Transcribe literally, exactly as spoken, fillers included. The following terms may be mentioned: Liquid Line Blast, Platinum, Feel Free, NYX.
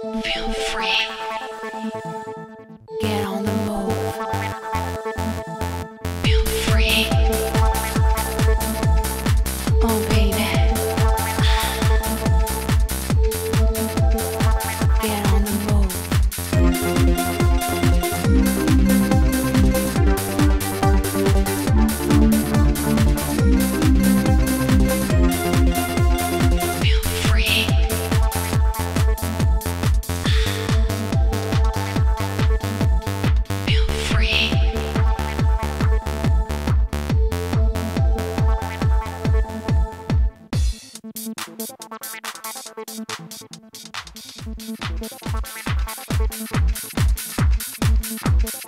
Feel free. Get on the move. Feel free. Oh baby. Get on the move. Feel free. Thank you.